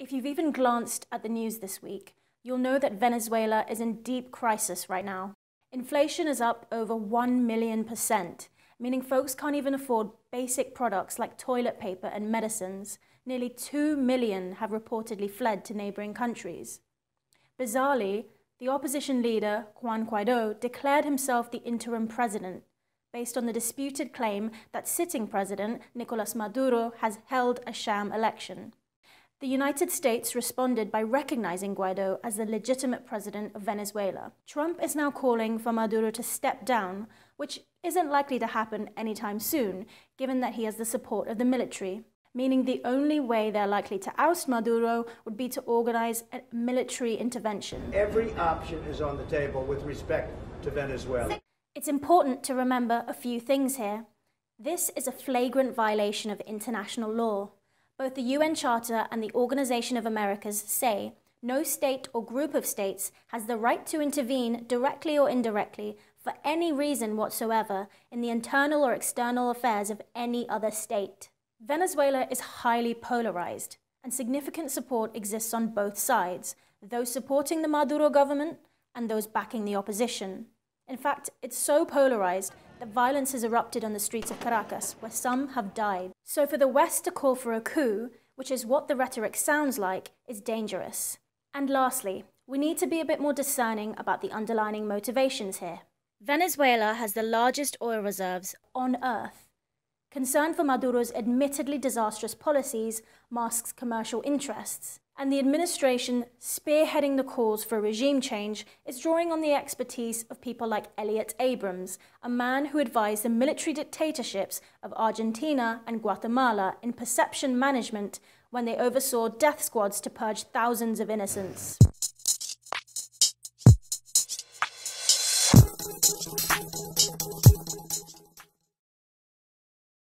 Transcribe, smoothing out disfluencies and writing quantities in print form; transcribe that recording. If you've even glanced at the news this week, you'll know that Venezuela is in deep crisis right now. Inflation is up over 1,000,000%, meaning folks can't even afford basic products like toilet paper and medicines. Nearly 2 million have reportedly fled to neighboring countries. Bizarrely, the opposition leader, Juan Guaidó, declared himself the interim president, based on the disputed claim that sitting president, Nicolas Maduro, has held a sham election. The United States responded by recognizing Guaidó as the legitimate president of Venezuela. Trump is now calling for Maduro to step down, which isn't likely to happen anytime soon, given that he has the support of the military, meaning the only way they're likely to oust Maduro would be to organize a military intervention. Every option is on the table with respect to Venezuela. It's important to remember a few things here. This is a flagrant violation of international law. Both the UN Charter and the Organization of Americas say no state or group of states has the right to intervene directly or indirectly for any reason whatsoever in the internal or external affairs of any other state. Venezuela is highly polarized, and significant support exists on both sides, those supporting the Maduro government and those backing the opposition. In fact, it's so polarized that violence has erupted on the streets of Caracas, where some have died. So for the West to call for a coup, which is what the rhetoric sounds like, is dangerous. And lastly, we need to be a bit more discerning about the underlying motivations here. Venezuela has the largest oil reserves on Earth. Concern for Maduro's admittedly disastrous policies masks commercial interests, and the administration spearheading the calls for regime change is drawing on the expertise of people like Elliot Abrams, a man who advised the military dictatorships of Argentina and Guatemala in perception management when they oversaw death squads to purge thousands of innocents.